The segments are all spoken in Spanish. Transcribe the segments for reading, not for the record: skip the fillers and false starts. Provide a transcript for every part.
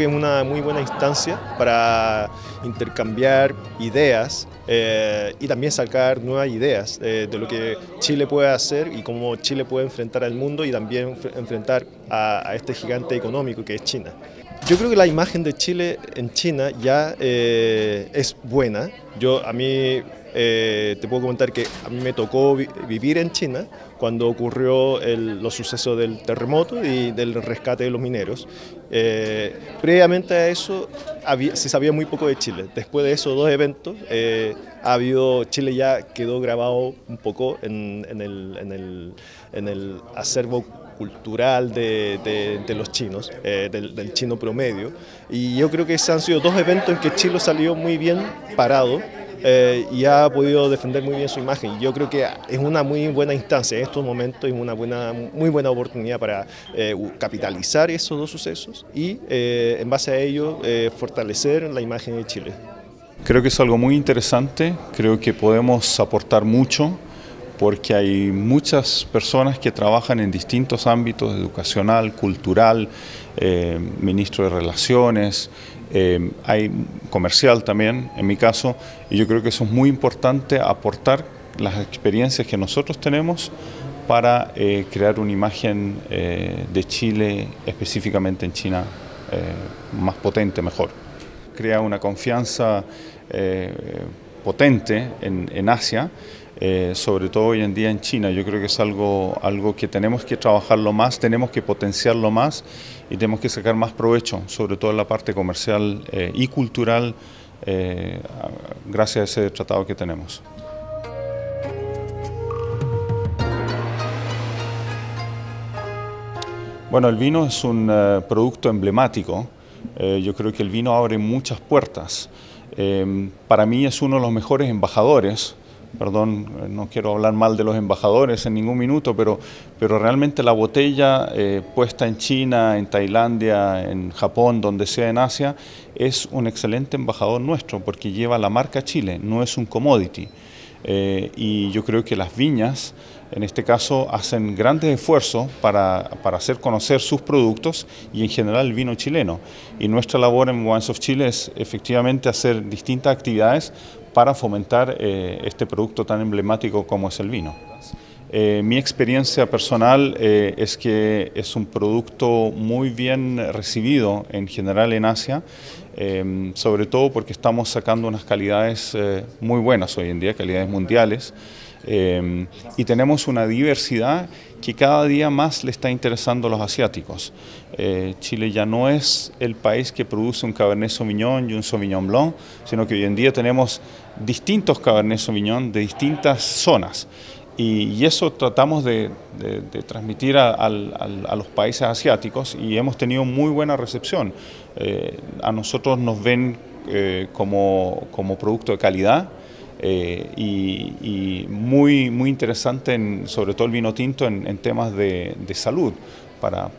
que es una muy buena instancia para intercambiar ideas y también sacar nuevas ideas de lo que Chile puede hacer y cómo Chile puede enfrentar al mundo y también enfrentar a este gigante económico que es China. Yo creo que la imagen de Chile en China ya es buena. Te puedo comentar que a mí me tocó vivir en China cuando ocurrió los sucesos del terremoto y del rescate de los mineros. Previamente a eso se sabía muy poco de Chile. Después de esos dos eventos, Chile ya quedó grabado un poco en el acervo cultural de los chinos, del chino promedio. Y yo creo que esos han sido dos eventos en que Chile salió muy bien parado. Y ha podido defender muy bien su imagen. Yo creo que es una muy buena instancia en estos momentos, es una muy buena oportunidad para capitalizar esos dos sucesos y en base a ello fortalecer la imagen de Chile. Creo que es algo muy interesante, creo que podemos aportar mucho porque hay muchas personas que trabajan en distintos ámbitos, educacional, cultural, ministro de Relaciones, hay comercial también, en mi caso, y yo creo que eso es muy importante, aportar las experiencias que nosotros tenemos para crear una imagen de Chile, específicamente en China, más potente, mejor. Crea una confianza potente en Asia, sobre todo hoy en día en China. Yo creo que es algo que tenemos que trabajarlo más, tenemos que potenciarlo más y tenemos que sacar más provecho, sobre todo en la parte comercial y cultural, gracias a ese tratado que tenemos. Bueno, el vino es un producto emblemático. Yo creo que el vino abre muchas puertas. Para mí es uno de los mejores embajadores. Perdón, no quiero hablar mal de los embajadores en ningún minuto, pero realmente la botella puesta en China, en Tailandia, en Japón, donde sea en Asia, es un excelente embajador nuestro porque lleva la marca Chile, no es un commodity. Y yo creo que las viñas, en este caso, hacen grandes esfuerzos para hacer conocer sus productos y en general el vino chileno. Y nuestra labor en Wines of Chile es efectivamente hacer distintas actividades para fomentar este producto tan emblemático como es el vino. Mi experiencia personal es que es un producto muy bien recibido en general en Asia, sobre todo porque estamos sacando unas calidades muy buenas hoy en día, calidades mundiales, y tenemos una diversidad que cada día más le está interesando a los asiáticos. Chile ya no es el país que produce un Cabernet Sauvignon y un Sauvignon Blanc, sino que hoy en día tenemos distintos Cabernet Sauvignon de distintas zonas. Y eso tratamos de transmitir a los países asiáticos y hemos tenido muy buena recepción. A nosotros nos ven como producto de calidad y muy interesante, sobre todo el vino tinto, en temas de salud. Para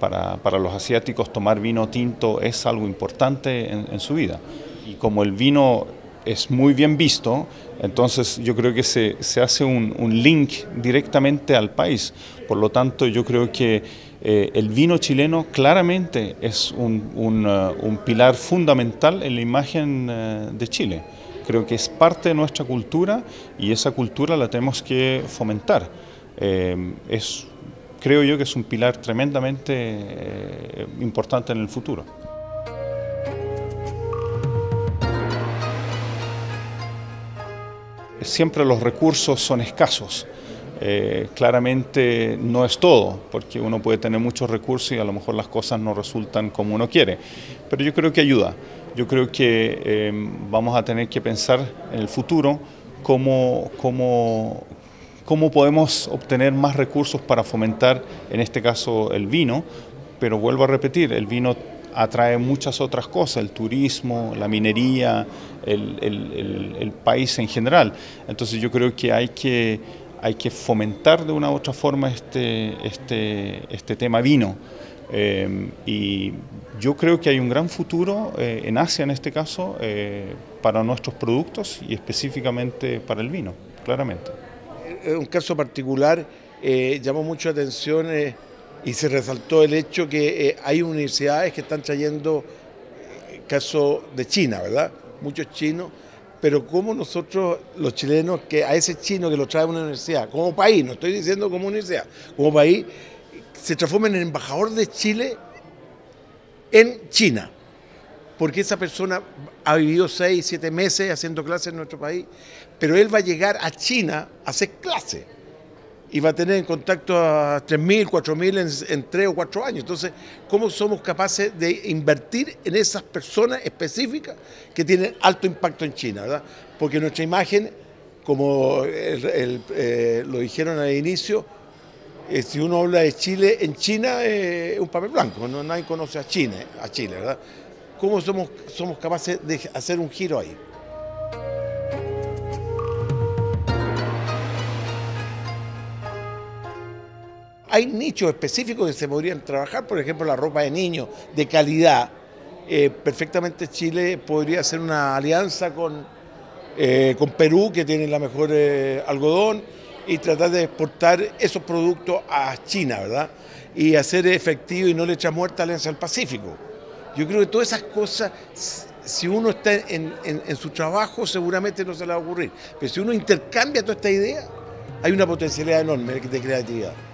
los asiáticos tomar vino tinto es algo importante en su vida. Y como el vino es muy bien visto, entonces yo creo que se hace un link directamente al país. Por lo tanto, yo creo que el vino chileno claramente es un pilar fundamental en la imagen de Chile. Creo que es parte de nuestra cultura y esa cultura la tenemos que fomentar. Creo yo que es un pilar tremendamente importante en el futuro. Siempre los recursos son escasos, claramente no es todo, porque uno puede tener muchos recursos y a lo mejor las cosas no resultan como uno quiere, pero yo creo que ayuda, yo creo que vamos a tener que pensar en el futuro cómo podemos obtener más recursos para fomentar, en este caso, el vino, pero vuelvo a repetir, el vino atrae muchas otras cosas, el turismo, la minería, el país en general. Entonces yo creo que hay que fomentar de una u otra forma este tema vino. Y yo creo que hay un gran futuro en Asia, en este caso, para nuestros productos y específicamente para el vino, claramente. En un caso particular llamó mucho la atención y se resaltó el hecho que hay universidades que están trayendo caso de China, ¿verdad? Muchos chinos, pero como nosotros los chilenos, que a ese chino que lo trae una universidad, como país, no estoy diciendo como universidad, como país, se transforma en el embajador de Chile en China, porque esa persona ha vivido 6, 7 meses haciendo clases en nuestro país, pero él va a llegar a China a hacer clases y va a tener en contacto a 3.000, 4.000 en 3 o 4 años. Entonces, ¿cómo somos capaces de invertir en esas personas específicas que tienen alto impacto en China, ¿verdad? Porque nuestra imagen, como lo dijeron al inicio, si uno habla de Chile en China, es un papel blanco, ¿no? Nadie conoce a China, ¿verdad? ¿Cómo somos capaces de hacer un giro ahí? Hay nichos específicos que se podrían trabajar, por ejemplo, la ropa de niños de calidad. Perfectamente Chile podría hacer una alianza con Perú, que tiene la mejor algodón, y tratar de exportar esos productos a China, ¿verdad? Y hacer efectivo y no le echar muerta a la Alianza del Pacífico. Yo creo que todas esas cosas, si uno está en su trabajo, seguramente no se le va a ocurrir. Pero si uno intercambia toda esta idea, hay una potencialidad enorme de creatividad.